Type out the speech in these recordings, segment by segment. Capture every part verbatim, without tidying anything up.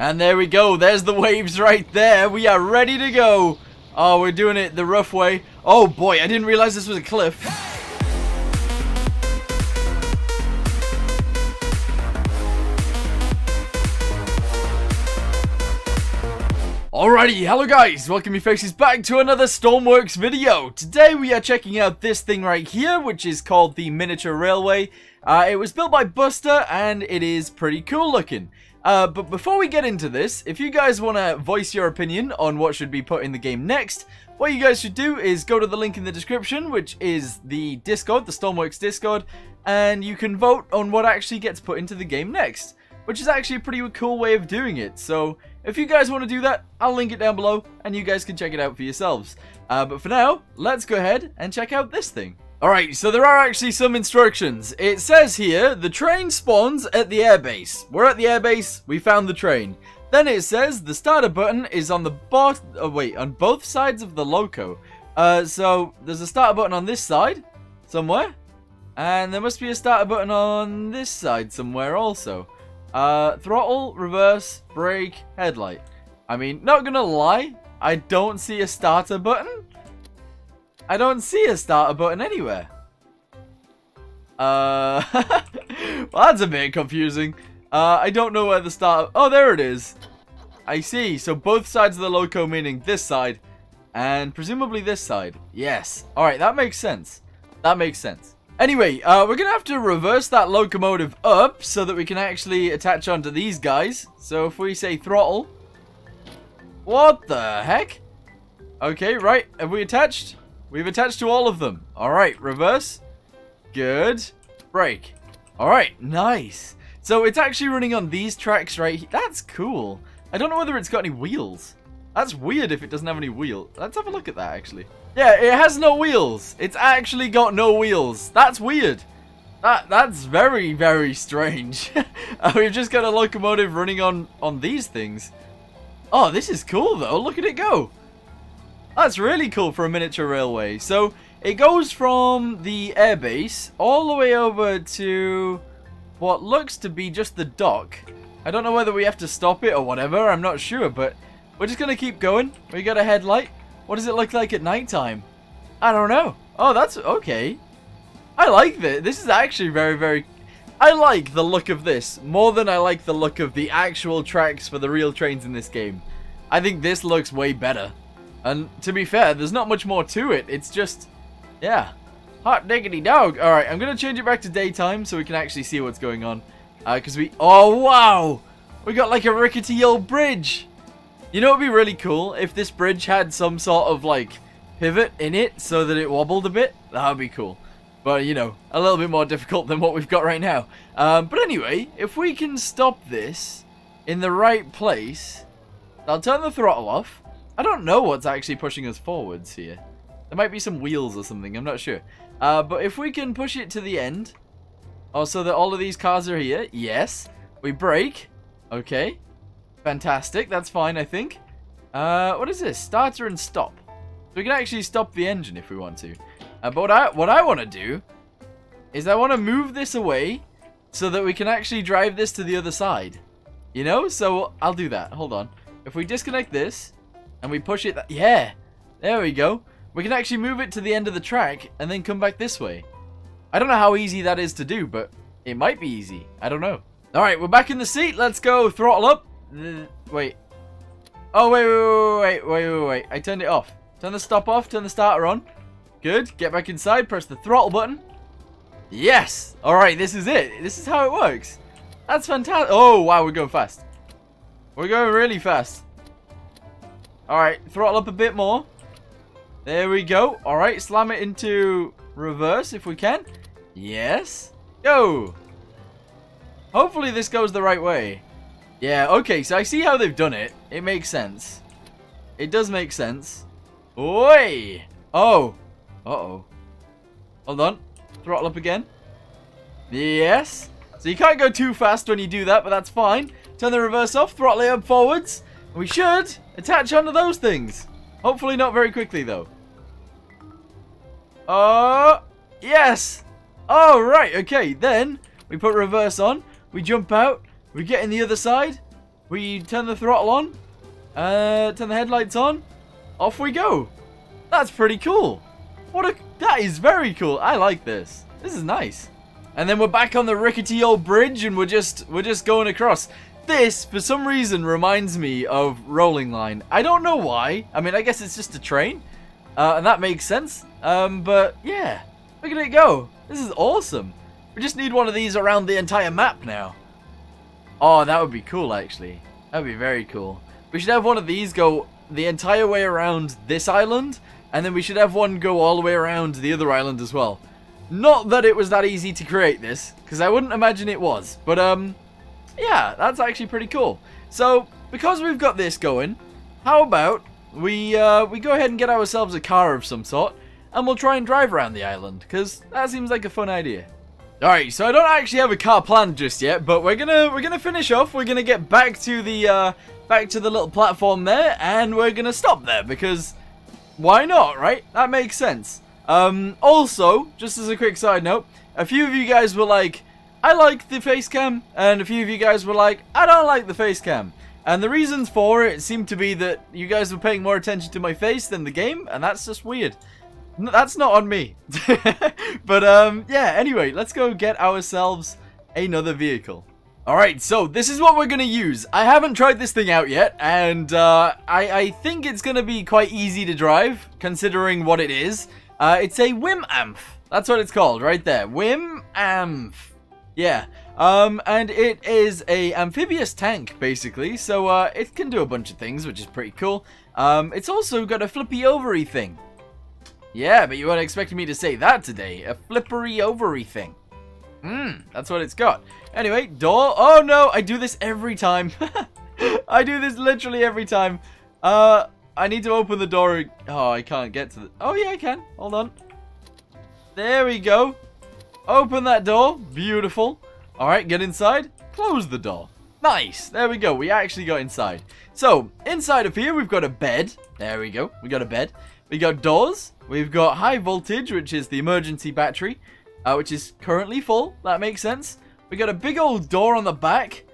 And there we go. There's the waves right there. We are ready to go. Oh, we're doing it the rough way. Oh, boy. I didn't realize this was a cliff. Alrighty, hello guys, welcome you faces back to another Stormworks video. Today we are checking out this thing right here, which is called the Miniature Railway. Uh, it was built by Buster and it is pretty cool looking. Uh, but before we get into this, if you guys want to voice your opinion on what should be put in the game next, what you guys should do is go to the link in the description, which is the Discord, the Stormworks Discord, and you can vote on what actually gets put into the game next, which is actually a pretty cool way of doing it. So if you guys want to do that, I'll link it down below and you guys can check it out for yourselves. Uh, but for now, let's go ahead and check out this thing. Alright, so there are actually some instructions. It says here, the train spawns at the airbase. We're at the airbase, we found the train. Then it says the starter button is on the bot- oh wait, on both sides of the loco. Uh, so there's a starter button on this side somewhere. And there must be a starter button on this side somewhere also. Uh, throttle, reverse, brake, headlight. I mean, not gonna lie, I don't see a starter button. I don't see a starter button anywhere. Uh, well, that's a bit confusing. Uh, I don't know where the start. Oh, there it is. I see, so both sides of the loco, meaning this side, and presumably this side. Yes, alright, that makes sense. That makes sense. Anyway, uh, we're going to have to reverse that locomotive up so that we can actually attach onto these guys. So if we say throttle. What the heck? Okay, right. Have we attached? We've attached to all of them. All right, reverse. Good. Brake. All right, nice. So it's actually running on these tracks right here. That's cool. I don't know whether it's got any wheels. That's weird if it doesn't have any wheels. Let's have a look at that, actually. Yeah, it has no wheels. It's actually got no wheels. That's weird. That That's very, very strange. uh, we've just got a locomotive running on, on these things. Oh, this is cool, though. Look at it go. That's really cool for a miniature railway. So, it goes from the airbase all the way over to what looks to be just the dock. I don't know whether we have to stop it or whatever. I'm not sure, but we're just going to keep going. We got a headlight. What does it look like at nighttime? I don't know. Oh, that's okay. I like this. This is actually very, very... I like the look of this more than I like the look of the actual tracks for the real trains in this game. I think this looks way better. And to be fair, there's not much more to it. It's just... yeah. Hot diggity dog. Alright, I'm going to change it back to daytime so we can actually see what's going on. Because uh, we... oh, wow! We got like a rickety old bridge! You know what would be really cool? If this bridge had some sort of, like, pivot in it so that it wobbled a bit. That would be cool. But, you know, a little bit more difficult than what we've got right now. Um, but anyway, if we can stop this in the right place, I'll turn the throttle off. I don't know what's actually pushing us forwards here. There might be some wheels or something, I'm not sure. Uh, but if we can push it to the end, oh, so that all of these cars are here. Yes. We brake. Okay. Fantastic, that's fine, I think. Uh, what is this? Starter and stop. So we can actually stop the engine if we want to. Uh, but what I, what I want to do is I want to move this away so that we can actually drive this to the other side. You know? So I'll do that. Hold on. If we disconnect this and we push it... Th yeah! There we go. We can actually move it to the end of the track and then come back this way. I don't know how easy that is to do, but it might be easy. I don't know. Alright, we're back in the seat. Let's go. Throttle up. Wait. Oh, wait, wait, wait, wait, wait, wait. I turned it off. Turn the stop off. Turn the starter on. Good. Get back inside. Press the throttle button. Yes. All right, this is it. This is how it works. That's fantastic. Oh, wow, we're going fast. We're going really fast. All right, throttle up a bit more. There we go. All right, slam it into reverse if we can. Yes. Go. Hopefully this goes the right way. Yeah, okay, so I see how they've done it. It makes sense. It does make sense. Oi! Oh. Uh-oh. Hold on. Throttle up again. Yes. So you can't go too fast when you do that, but that's fine. Turn the reverse off. Throttle it up forwards. We should attach onto those things. Hopefully not very quickly, though. Oh. Yes. Oh, right. Okay, then we put reverse on. We jump out. We get in the other side, We turn the throttle on, uh, turn the headlights on, off we go. That's pretty cool. What a, that is very cool. I like this. This is nice. And then we're back on the rickety old bridge and we're just, we're just going across. This, for some reason, reminds me of Rolling Line. I don't know why. I mean, I guess it's just a train, uh, and that makes sense. Um, but yeah, look at it go. This is awesome. We just need one of these around the entire map now. Oh, that would be cool, actually. That would be very cool. We should have one of these go the entire way around this island, and then we should have one go all the way around the other island as well. Not that it was that easy to create this, because I wouldn't imagine it was. But, um, yeah, that's actually pretty cool. So, because we've got this going, how about we, uh, we go ahead and get ourselves a car of some sort, and we'll try and drive around the island, because that seems like a fun idea. Alright, so I don't actually have a car planned just yet, but we're gonna we're gonna finish off. We're gonna get back to the uh, back to the little platform there, and we're gonna stop there because why not, right? That makes sense. Um, also, just as a quick side note, a few of you guys were like, "I like the face cam," and a few of you guys were like, "I don't like the face cam." And the reasons for it seemed to be that you guys were paying more attention to my face than the game, and that's just weird. That's not on me. But um yeah, anyway, let's go get ourselves another vehicle. Alright, so this is what we're gonna use. I haven't tried this thing out yet, and uh, I, I think it's gonna be quite easy to drive considering what it is. Uh, it's a Whim Amph. That's what it's called right there. Whim Amph. Yeah. Um, and it is a amphibious tank, basically, so uh, it can do a bunch of things, which is pretty cool. Um, it's also got a flippy ovary thing. Yeah, but you weren't expecting me to say that today. A flippery ovary thing. Hmm, that's what it's got. Anyway, door. Oh no, I do this every time. I do this literally every time. Uh, I need to open the door. Oh, I can't get to the... Oh yeah, I can. Hold on. There we go. Open that door. Beautiful. Alright, get inside. Close the door. Nice. There we go. We actually got inside. So, inside of here, we've got a bed. There we go. We got a bed. We got doors. We've got high voltage, which is the emergency battery, uh, which is currently full. That makes sense. We got a big old door on the back.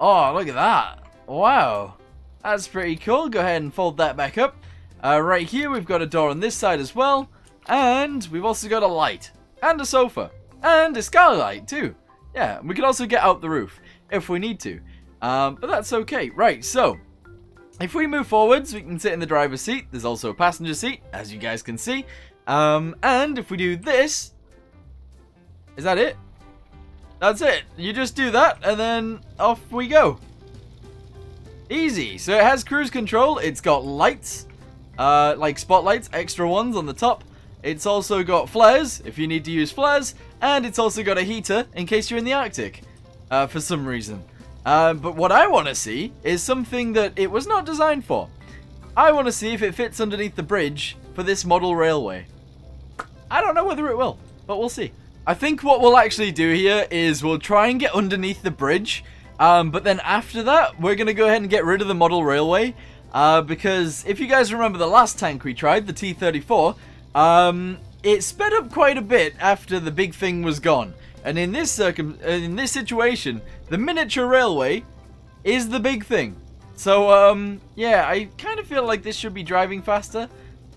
Oh, look at that. Wow. That's pretty cool. Go ahead and fold that back up. Uh, right here, we've got a door on this side as well. And we've also got a light. And a sofa. And a skylight, too. Yeah, we can also get out the roof if we need to. Um, but that's okay. Right, so... if we move forwards, we can sit in the driver's seat. There's also a passenger seat, as you guys can see. Um, and if we do this... is that it? That's it. You just do that, and then off we go. Easy. So it has cruise control. It's got lights, uh, like spotlights, extra ones on the top. It's also got flares, if you need to use flares. And it's also got a heater, in case you're in the Arctic, uh, for some reason. Uh, but what I want to see is something that it was not designed for. I want to see if it fits underneath the bridge for this model railway. I don't know whether it will, but we'll see. I think what we'll actually do here is we'll try and get underneath the bridge, um, but then after that, we're going to go ahead and get rid of the model railway, uh, because if you guys remember the last tank we tried, the T thirty-four, um, it sped up quite a bit after the big thing was gone. And in this circum in this situation, the miniature railway is the big thing. So, um, yeah, I kind of feel like this should be driving faster.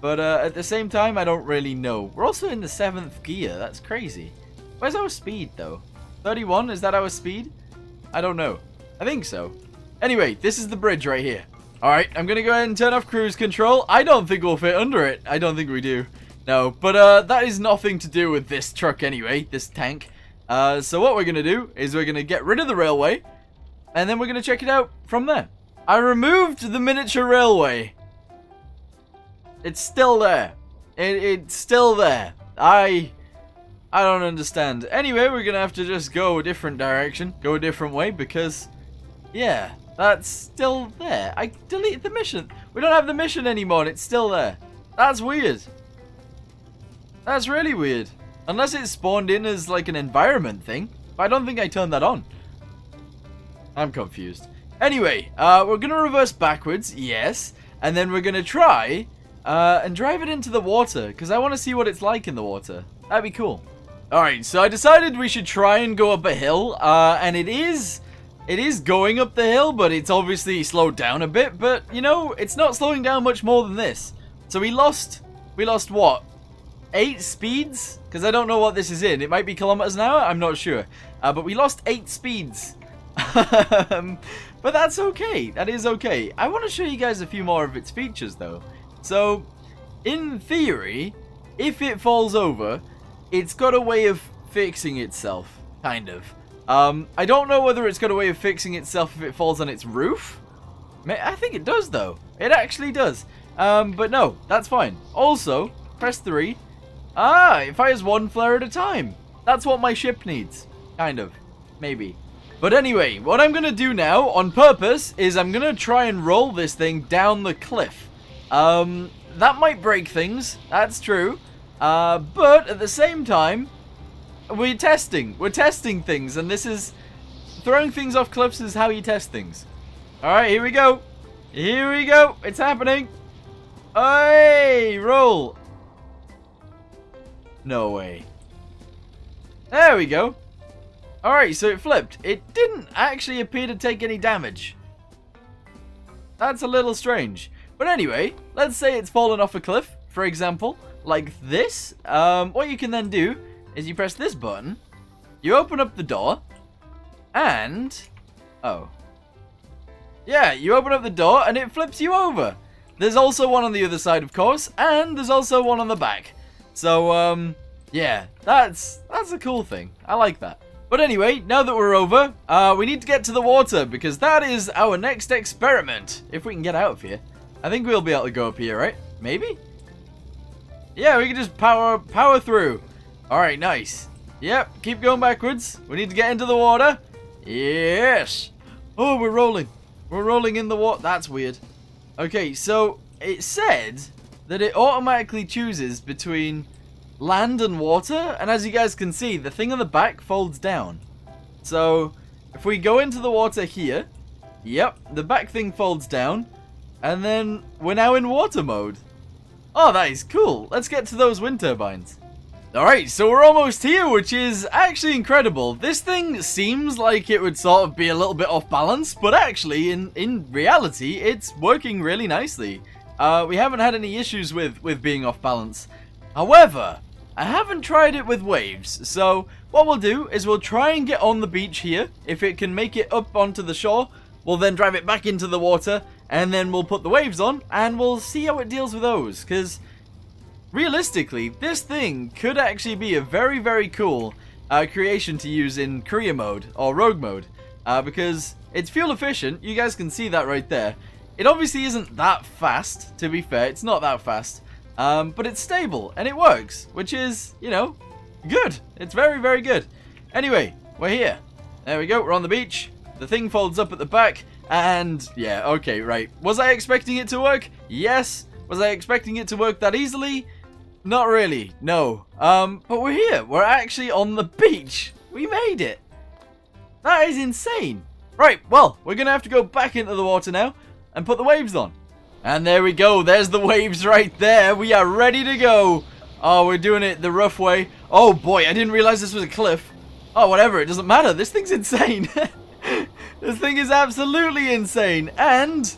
But uh, at the same time, I don't really know. We're also in the seventh gear. That's crazy. Where's our speed, though? thirty-one? Is that our speed? I don't know. I think so. Anyway, this is the bridge right here. All right, I'm going to go ahead and turn off cruise control. I don't think we'll fit under it. I don't think we do. No, but uh, that is nothing to do with this truck anyway, this tank. Uh, so what we're going to do is we're going to get rid of the railway, and then we're going to check it out from there. I removed the miniature railway. It's still there. It, it's still there. I I don't understand. Anyway, we're going to have to just go a different direction, go a different way, because, yeah, that's still there. I deleted the mission. We don't have the mission anymore, and it's still there. That's weird. That's really weird. Unless it spawned in as like an environment thing. But I don't think I turned that on. I'm confused. Anyway, uh, we're going to reverse backwards, yes. And then we're going to try uh, and drive it into the water. Because I want to see what it's like in the water. That'd be cool. Alright, so I decided we should try and go up a hill. Uh, and it is It is going up the hill, but it's obviously slowed down a bit. But, you know, it's not slowing down much more than this. So we lost, we lost what? Eight speeds? Because I don't know what this is in. It might be kilometers an hour? I'm not sure. Uh, but we lost eight speeds. um, but that's okay. That is okay. I want to show you guys a few more of its features, though. So, in theory, if it falls over, it's got a way of fixing itself. Kind of. Um, I don't know whether it's got a way of fixing itself if it falls on its roof. I think it does, though. It actually does. Um, but no, that's fine. Also, press three. Ah, it fires one flare at a time. That's what my ship needs. Kind of. Maybe. But anyway, what I'm going to do now, on purpose, is I'm going to try and roll this thing down the cliff. Um, that might break things. That's true. Uh, but at the same time, we're testing. We're testing things, and this is... Throwing things off cliffs is how you test things. Alright, here we go. Here we go. It's happening. Hey, roll. No way. There we go. Alright, so it flipped. It didn't actually appear to take any damage. That's a little strange. But anyway, let's say it's fallen off a cliff, for example, like this. Um, what you can then do is you press this button, you open up the door, and... Oh. Yeah, you open up the door, and it flips you over. There's also one on the other side, of course, and there's also one on the back. So, um, yeah, that's, that's a cool thing. I like that. But anyway, now that we're over, uh, we need to get to the water, because that is our next experiment. If we can get out of here. I think we'll be able to go up here, right? Maybe? Yeah, we can just power, power through. Alright, nice. Yep, keep going backwards. We need to get into the water. Yes. Oh, we're rolling. We're rolling in the water. That's weird. Okay, so it said that it automatically chooses between land and water. And as you guys can see, the thing on the back folds down. So if we go into the water here, yep, the back thing folds down. And then we're now in water mode. Oh, that is cool. Let's get to those wind turbines. Alright, so we're almost here, which is actually incredible. This thing seems like it would sort of be a little bit off balance, but actually, in, in reality, it's working really nicely. Uh, we haven't had any issues with, with being off balance. However, I haven't tried it with waves, so what we'll do is we'll try and get on the beach here. If it can make it up onto the shore, we'll then drive it back into the water, and then we'll put the waves on, and we'll see how it deals with those, because... Realistically, this thing could actually be a very, very cool uh, creation to use in career mode or rogue mode uh, because it's fuel efficient. You guys can see that right there. It obviously isn't that fast, to be fair. It's not that fast, um, but it's stable and it works, which is, you know, good. It's very, very good. Anyway, we're here. There we go. We're on the beach. The thing folds up at the back and yeah, okay, right. Was I expecting it to work? Yes. Was I expecting it to work that easily? Not really, no. Um, but we're here. We're actually on the beach. We made it. That is insane. Right, well, we're going to have to go back into the water now and put the waves on. And there we go. There's the waves right there. We are ready to go. Oh, we're doing it the rough way. Oh, boy, I didn't realize this was a cliff. Oh, whatever. It doesn't matter. This thing's insane. This thing is absolutely insane. And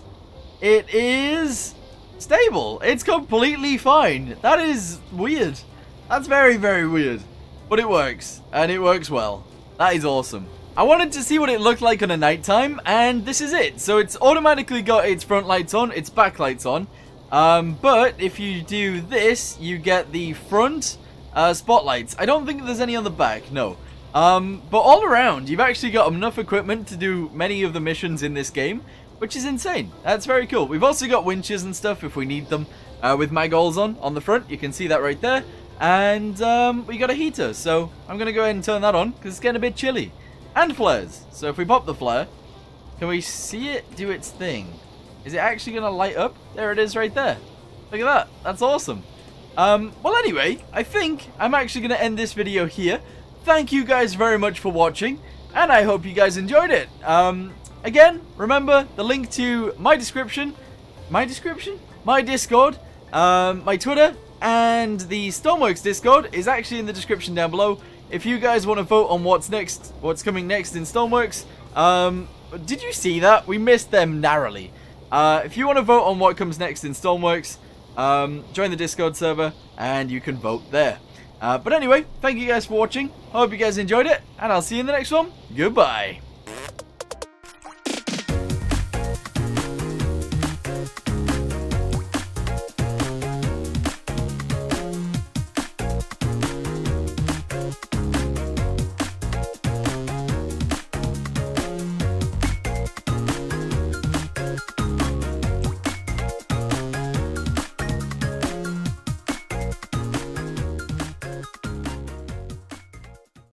it is... stable. It's completely fine. That is weird. That's very, very weird. But it works. And it works well. That is awesome. I wanted to see what it looked like on a nighttime, and this is it. So it's automatically got its front lights on, its back lights on. Um, but if you do this, you get the front uh, spotlights. I don't think there's any on the back, no. Um, but all around, you've actually got enough equipment to do many of the missions in this game. Which is insane. That's very cool. We've also got winches and stuff if we need them uh, with magols on on the front. You can see that right there. And um, we got a heater. So I'm going to go ahead and turn that on because it's getting a bit chilly. And flares. So if we pop the flare, can we see it do its thing? Is it actually going to light up? There it is right there. Look at that. That's awesome. Um, well, anyway, I think I'm actually going to end this video here. Thank you guys very much for watching. And I hope you guys enjoyed it. Um... Again, remember the link to my description, my description, my Discord, um, my Twitter, and the Stormworks Discord is actually in the description down below. If you guys want to vote on what's next, what's coming next in Stormworks, Um, did you see that? We missed them narrowly. Uh, if you want to vote on what comes next in Stormworks, um, join the Discord server and you can vote there. Uh, but anyway, thank you guys for watching. I hope you guys enjoyed it, and I'll see you in the next one. Goodbye.